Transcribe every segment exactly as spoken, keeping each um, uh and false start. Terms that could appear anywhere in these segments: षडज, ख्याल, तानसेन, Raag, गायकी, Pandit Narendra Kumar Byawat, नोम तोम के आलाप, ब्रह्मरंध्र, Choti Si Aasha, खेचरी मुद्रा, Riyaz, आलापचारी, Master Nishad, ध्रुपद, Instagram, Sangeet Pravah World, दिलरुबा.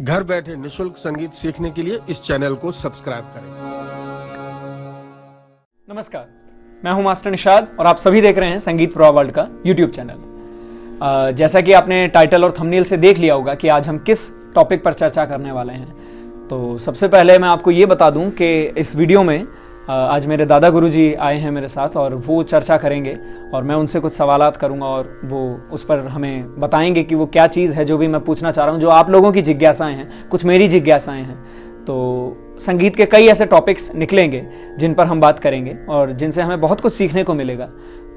घर बैठे निशुल्क संगीत सीखने के लिए इस चैनल को सब्सक्राइब करें। नमस्कार, मैं हूं मास्टर निशाद और आप सभी देख रहे हैं संगीत प्रवाह वर्ल्ड का यूट्यूब चैनल। जैसा कि आपने टाइटल और थंबनेल से देख लिया होगा कि आज हम किस टॉपिक पर चर्चा करने वाले हैं, तो सबसे पहले मैं आपको ये बता दूं कि इस वीडियो में आज मेरे दादा गुरुजी आए हैं मेरे साथ और वो चर्चा करेंगे और मैं उनसे कुछ सवालात करूंगा और वो उस पर हमें बताएंगे कि वो क्या चीज़ है जो भी मैं पूछना चाह रहा हूं, जो आप लोगों की जिज्ञासाएं हैं, कुछ मेरी जिज्ञासाएं हैं। तो संगीत के कई ऐसे टॉपिक्स निकलेंगे जिन पर हम बात करेंगे और जिनसे हमें बहुत कुछ सीखने को मिलेगा।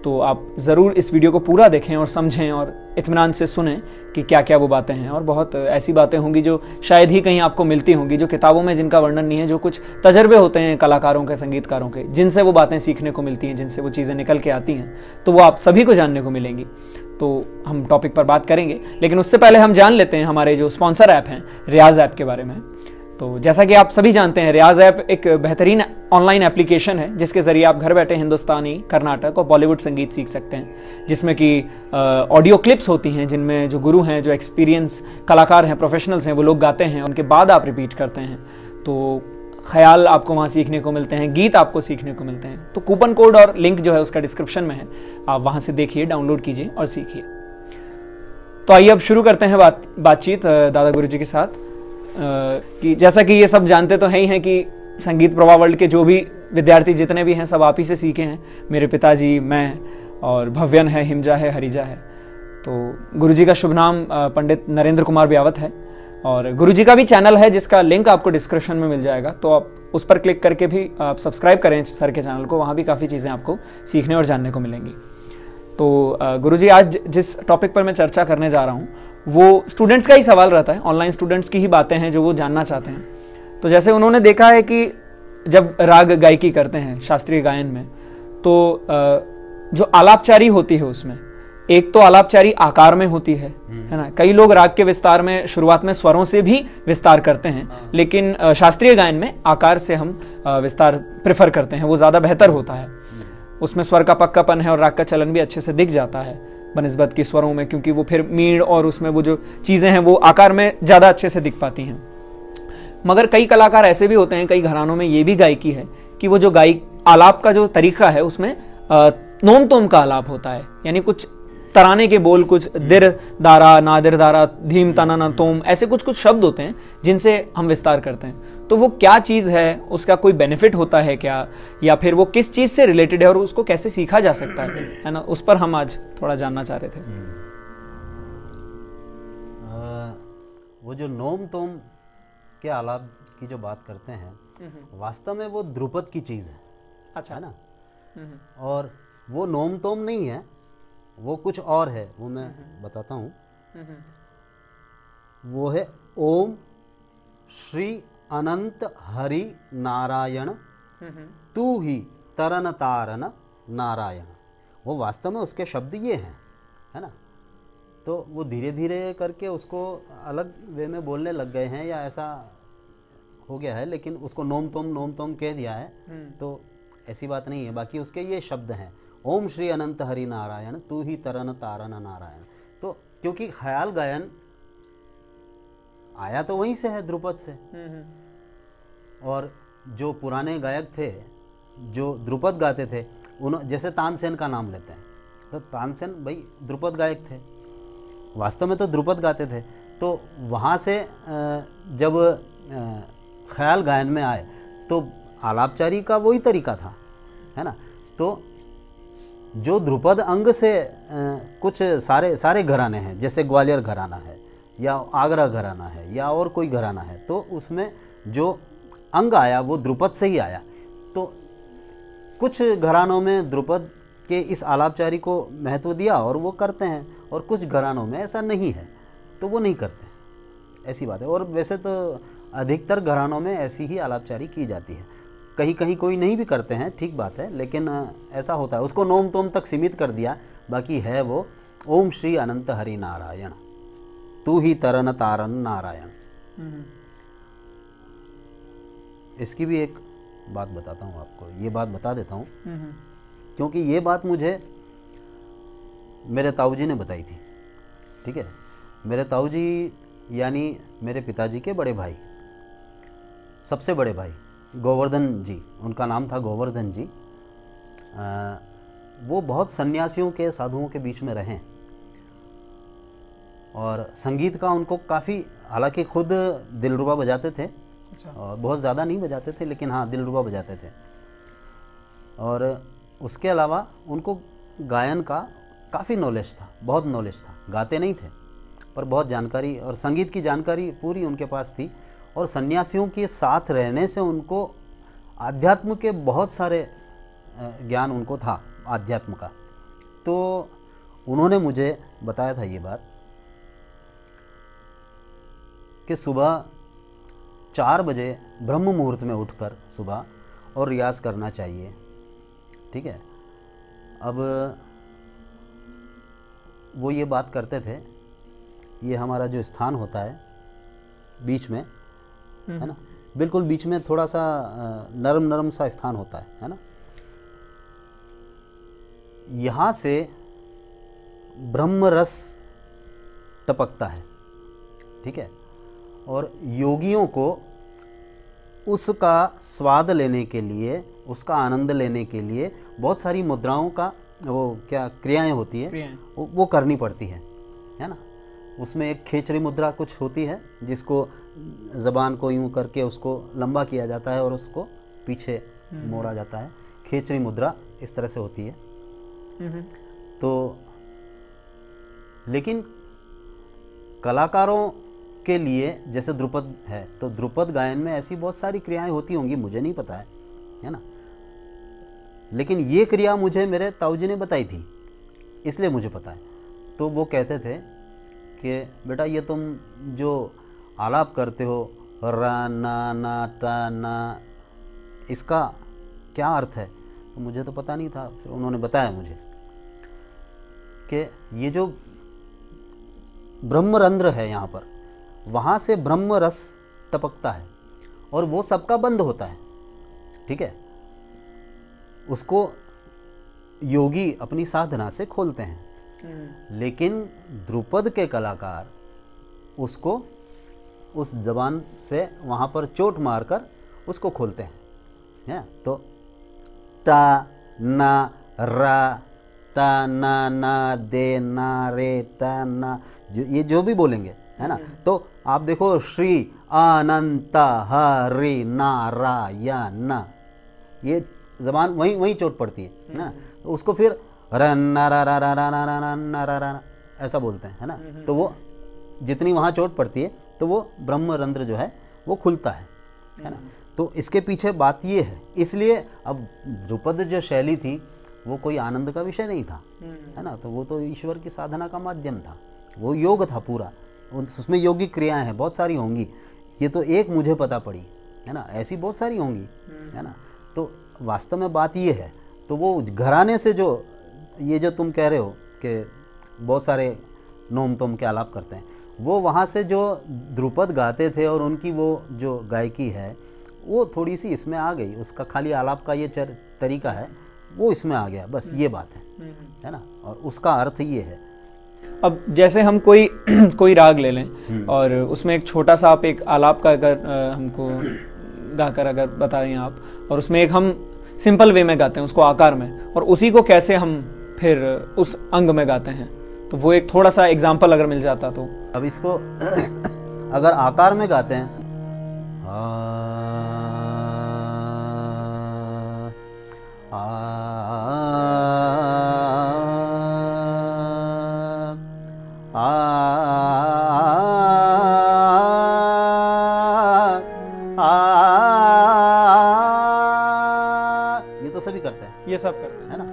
तो आप ज़रूर इस वीडियो को पूरा देखें और समझें और इत्मीनान से सुनें कि क्या क्या वो बातें हैं। और बहुत ऐसी बातें होंगी जो शायद ही कहीं आपको मिलती होंगी, जो किताबों में जिनका वर्णन नहीं है, जो कुछ तजर्बे होते हैं कलाकारों के, संगीतकारों के, जिनसे वो बातें सीखने को मिलती हैं, जिनसे वो चीज़ें निकल के आती हैं, तो वो आप सभी को जानने को मिलेंगी। तो हम टॉपिक पर बात करेंगे, लेकिन उससे पहले हम जान लेते हैं हमारे जो स्पॉन्सर ऐप हैं रियाज ऐप के बारे में। तो जैसा कि आप सभी जानते हैं, रियाज ऐप एक बेहतरीन ऑनलाइन एप्लीकेशन है जिसके ज़रिए आप घर बैठे हिंदुस्तानी, कर्नाटक और बॉलीवुड संगीत सीख सकते हैं, जिसमें कि ऑडियो क्लिप्स होती हैं जिनमें जो गुरु हैं, जो एक्सपीरियंस कलाकार हैं, प्रोफेशनल्स हैं, वो लोग गाते हैं, उनके बाद आप रिपीट करते हैं। तो ख्याल आपको वहाँ सीखने को मिलते हैं, गीत आपको सीखने को मिलते हैं। तो कूपन कोड और लिंक जो है उसका डिस्क्रिप्शन में है, आप वहाँ से देखिए, डाउनलोड कीजिए और सीखिए। तो आइए अब शुरू करते हैं बात बातचीत दादा गुरु जी के साथ। कि जैसा कि ये सब जानते तो हैं ही हैं कि संगीत प्रवाह वर्ल्ड के जो भी विद्यार्थी जितने भी हैं सब आप ही से सीखे हैं, मेरे पिताजी, मैं और भव्यन है, हिमजा है, हरिजा है। तो गुरुजी का शुभ नाम पंडित नरेंद्र कुमार ब्यावत है और गुरुजी का भी चैनल है जिसका लिंक आपको डिस्क्रिप्शन में मिल जाएगा, तो आप उस पर क्लिक करके भी आप सब्सक्राइब करें सर के चैनल को, वहाँ भी काफ़ी चीज़ें आपको सीखने और जानने को मिलेंगी। तो गुरुजी, आज जिस टॉपिक पर मैं चर्चा करने जा रहा हूँ वो स्टूडेंट्स का ही सवाल रहता है, ऑनलाइन स्टूडेंट्स की ही बातें हैं जो वो जानना चाहते हैं। तो जैसे उन्होंने देखा है कि जब राग गायकी करते हैं शास्त्रीय गायन में, तो जो आलापचारी होती है उसमें एक तो आलापचारी आकार में होती है है ना। कई लोग राग के विस्तार में शुरुआत में स्वरों से भी विस्तार करते हैं, लेकिन शास्त्रीय गायन में आकार से हम विस्तार प्रेफर करते हैं, वो ज़्यादा बेहतर होता है। उसमें स्वर का पक्कापन है और राग का चलन भी अच्छे से दिख जाता है बनिस्बत की स्वरों में, क्योंकि वो फिर मीण और उसमें वो जो चीज़ें हैं वो आकार में ज़्यादा अच्छे से दिख पाती हैं। मगर कई कलाकार ऐसे भी होते हैं, कई घरानों में ये भी गायकी है कि वो जो गायक आलाप का जो तरीका है उसमें नोम तोम का आलाप होता है, यानी कुछ तराने के बोल, कुछ दिर दारा, नादिर दारा, धीम ताना ना तोम, ऐसे कुछ कुछ शब्द होते हैं जिनसे हम विस्तार करते हैं। तो वो क्या चीज़ है, उसका कोई बेनिफिट होता है क्या, या फिर वो किस चीज़ से रिलेटेड है और उसको कैसे सीखा जा सकता है है ना, उस पर हम आज थोड़ा जानना चाह रहे थे। आ, वो जो नोम तोम के आलाप की जो बात करते हैं, वास्तव में वो ध्रुपद की चीज़ है, अच्छा है ना, और वो नोम तोम नहीं है, वो कुछ और है, वो मैं बताता हूँ। वो है ओम श्री अनंत हरि नारायण तू ही तरन तारन नारायण, वो वास्तव में उसके शब्द ये हैं, है ना। तो वो धीरे धीरे करके उसको अलग वे में बोलने लग गए हैं या ऐसा हो गया है, लेकिन उसको नोम तोम नोम तोम कह दिया है, तो ऐसी बात नहीं है। बाकी उसके ये शब्द हैं, ओम श्री अनंत हरि नारायण तू ही तरन तारन नारायण। तो क्योंकि ख्याल गायन आया तो वहीं से है, ध्रुपद से, और जो पुराने गायक थे जो ध्रुपद गाते थे, उन्होंने जैसे तानसेन का नाम लेते हैं, तो तानसेन भाई ध्रुपद गायक थे, वास्तव में तो ध्रुपद गाते थे। तो वहाँ से जब ख्याल गायन में आए तो आलापचारी का वही तरीका था, है ना। तो जो ध्रुपद अंग से कुछ सारे सारे घराने हैं, जैसे ग्वालियर घराना है या आगरा घराना है या और कोई घराना है, तो उसमें जो अंग आया वो ध्रुपद से ही आया। तो कुछ घरानों में ध्रुपद के इस आलापचारी को महत्व दिया और वो करते हैं, और कुछ घरानों में ऐसा नहीं है तो वो नहीं करते, ऐसी बात है। और वैसे तो अधिकतर घरानों में ऐसी ही आलापचारी की जाती है, कहीं कहीं कोई नहीं भी करते हैं, ठीक बात है, लेकिन ऐसा होता है। उसको नोम तोम तक सीमित कर दिया, बाकी है वो ओम श्री अनंत हरि नारायण तू ही तरन तारन नारायण। इसकी भी एक बात बताता हूँ आपको, ये बात बता देता हूँ क्योंकि ये बात मुझे मेरे ताऊजी ने बताई थी, ठीक है। मेरे ताऊजी यानी मेरे पिताजी के बड़े भाई, सबसे बड़े भाई गोवर्धन जी, उनका नाम था गोवर्धन जी। आ, वो बहुत सन्यासियों के, साधुओं के बीच में रहें और संगीत का उनको काफ़ी, हालांकि खुद दिलरुबा बजाते थे और बहुत ज़्यादा नहीं बजाते थे, लेकिन हाँ दिलरुबा बजाते थे। और उसके अलावा उनको गायन का काफ़ी नॉलेज था, बहुत नॉलेज था। गाते नहीं थे पर बहुत जानकारी और संगीत की जानकारी पूरी उनके पास थी। और सन्यासियों के साथ रहने से उनको आध्यात्म के बहुत सारे ज्ञान उनको था, आध्यात्म का। तो उन्होंने मुझे बताया था ये बात कि सुबह चार बजे ब्रह्म मुहूर्त में उठकर सुबह और रियाज करना चाहिए, ठीक है। अब वो ये बात करते थे, ये हमारा जो स्थान होता है बीच में, है ना, बिल्कुल बीच में थोड़ा सा नरम नरम सा स्थान होता है, है ना। यहाँ से ब्रह्म रस टपकता है, ठीक है। और योगियों को उसका स्वाद लेने के लिए, उसका आनंद लेने के लिए बहुत सारी मुद्राओं का, वो क्या क्रियाएं होती है, वो, वो करनी पड़ती है, है ना। उसमें एक खेचरी मुद्रा कुछ होती है जिसको ज़बान को यूं करके उसको लंबा किया जाता है और उसको पीछे मोड़ा जाता है, खेचरी मुद्रा इस तरह से होती है। तो लेकिन कलाकारों के लिए, जैसे ध्रुपद है तो ध्रुपद गायन में ऐसी बहुत सारी क्रियाएं होती होंगी, मुझे नहीं पता है, है ना। लेकिन ये क्रिया मुझे मेरे ताऊजी ने बताई थी, इसलिए मुझे पता है। तो वो कहते थे कि बेटा ये तुम जो आलाप करते हो रा ना ना ता ना, इसका क्या अर्थ है? तो मुझे तो पता नहीं था। फिर उन्होंने बताया मुझे कि ये जो ब्रह्मरंध्र है यहाँ पर, वहाँ से ब्रह्म रस टपकता है और वो सबका बंद होता है, ठीक है। उसको योगी अपनी साधना से खोलते हैं, लेकिन ध्रुपद के कलाकार उसको उस जबान से वहाँ पर चोट मारकर उसको खोलते हैं, है। तो टा ना रा टा ना ना दे ना रे टा ना, जो ये जो भी बोलेंगे, है ना। तो आप देखो, श्री अनंत हरि नारायण, ये जबान वहीं वहीं चोट पड़ती है ना। उसको फिर रा ना रा रा रा रा रा रा रा ना रा रा, ऐसा बोलते हैं, है ना। तो वो जितनी वहाँ चोट पड़ती है तो वो ब्रह्मरंध्र जो है वो खुलता है, है ना। तो इसके पीछे बात ये है। इसलिए अब ध्रुपद जो शैली थी वो कोई आनंद का विषय नहीं था, है ना। तो वो तो ईश्वर की साधना का माध्यम था, वो योग था पूरा, उसमें योगी क्रियाएँ हैं, बहुत सारी होंगी। ये तो एक मुझे पता पड़ी, है ना, ऐसी बहुत सारी होंगी, है ना। तो वास्तव में बात ये है। तो वो घराने से जो ये जो तुम कह रहे हो कि बहुत सारे नोम तोम के आलाप करते हैं, वो वहाँ से जो ध्रुपद गाते थे और उनकी वो जो गायकी है वो थोड़ी सी इसमें आ गई। उसका खाली आलाप का ये चर तरीका है वो इसमें आ गया, बस ये बात है, है ना। और उसका अर्थ ये है। अब जैसे हम कोई कोई राग ले लें और उसमें एक छोटा सा आप एक आलाप का अगर हमको गाकर अगर बताएं आप, और उसमें एक हम सिंपल वे में गाते हैं उसको आकार में, और उसी को कैसे हम फिर उस अंग में गाते हैं, तो वो एक थोड़ा सा एग्जाम्पल अगर मिल जाता तो। अब इसको अगर आकार में गाते हैं, आ, आ, आ, आ, ये सब करते हैं, है ना।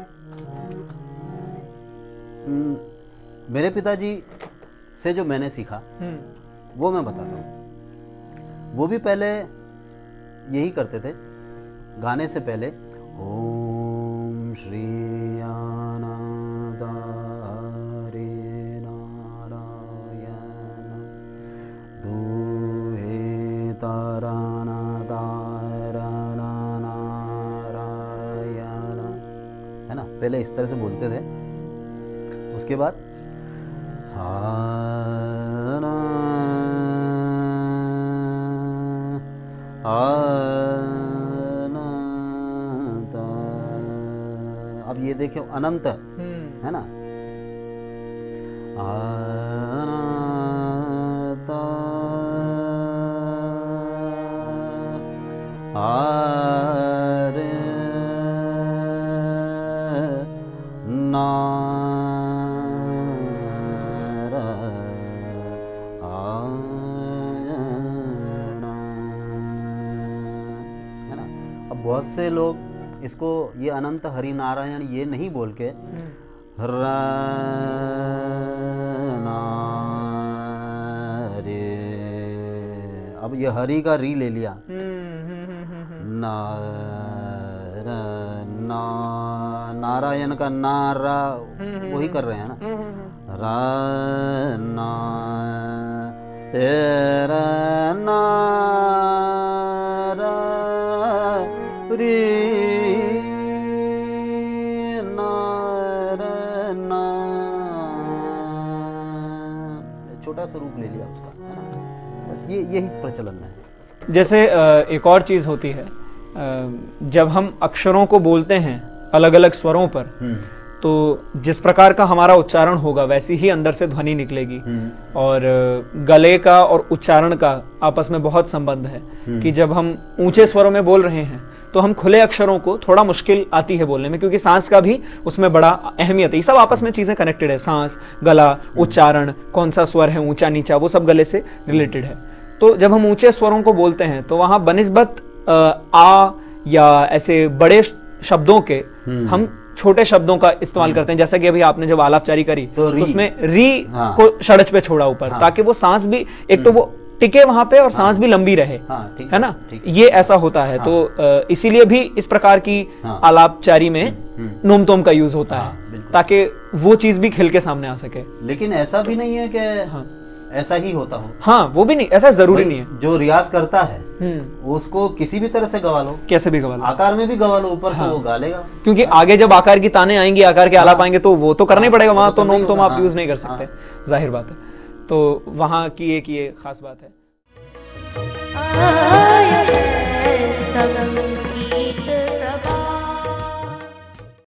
मेरे पिताजी से जो मैंने सीखा वो मैं बताता हूँ। वो भी पहले यही करते थे, गाने से पहले ओम श्री अनंतारे नारायण दुहे तारानादा, पहले इस तरह से बोलते थे। उसके बाद हा अनंत। अब ये देखिए अनंत है ना, अनंत आरे ना बहुत से लोग इसको ये अनंत हरि नारायण ये नहीं बोल के रे, अब ये हरि का री ले लिया ना रा, ना नारायण का नारा वही कर रहे हैं ना रा ना ए रा ना छोटा सा रूप ले लिया उसका, है ना। बस ये यही प्रचलन है। जैसे एक और चीज होती है, जब हम अक्षरों को बोलते हैं अलग अलग स्वरों पर, तो जिस प्रकार का हमारा उच्चारण होगा वैसी ही अंदर से ध्वनि निकलेगी। और गले का और उच्चारण का आपस में बहुत संबंध है कि जब हम ऊंचे स्वरों में बोल रहे हैं तो हम खुले अक्षरों को थोड़ा मुश्किल आती है बोलने में, क्योंकि सांस का भी उसमें बड़ा अहमियत है। ये सब आपस में चीज़ें कनेक्टेड है, सांस, गला, उच्चारण, कौन सा स्वर है ऊंचा नीचा, वो सब गले से रिलेटेड है। तो जब हम ऊंचे स्वरों को बोलते हैं तो वहाँ बनिस्बत आ या ऐसे बड़े शब्दों के हम छोटे शब्दों का इस्तेमाल करते हैं। जैसा कि अभी आपने जब आलापचारी करी तो, तो उसमें री हाँ। को षडज पे छोड़ा ऊपर हाँ। ताकि वो सांस भी एक तो वो टिके वहां पे और सांस हाँ। भी लंबी रहे हाँ, है ना, ये ऐसा होता है हाँ। तो इसीलिए भी इस प्रकार की हाँ। आलापचारी में नोम तोम का यूज होता हाँ, है ताकि वो चीज भी खिल के सामने आ सके। लेकिन ऐसा भी नहीं है कि ऐसा ही होता हो, हाँ वो भी नहीं, ऐसा जरूरी नहीं है। जो रियाज करता है उसको किसी भी तरह से गवा लो, कैसे भी गवा लो, आकार में भी गवा लो ऊपर हाँ। तो वो गा लेगा, क्योंकि आगे जब आकार की ताने आएंगी, आकार के हाँ। आलाप आएंगे तो वो तो करना ही हाँ। पड़ेगा वहाँ, तो नोम तुम आप यूज नहीं कर सकते, जाहिर बात है। तो वहाँ की एक ये खास बात है।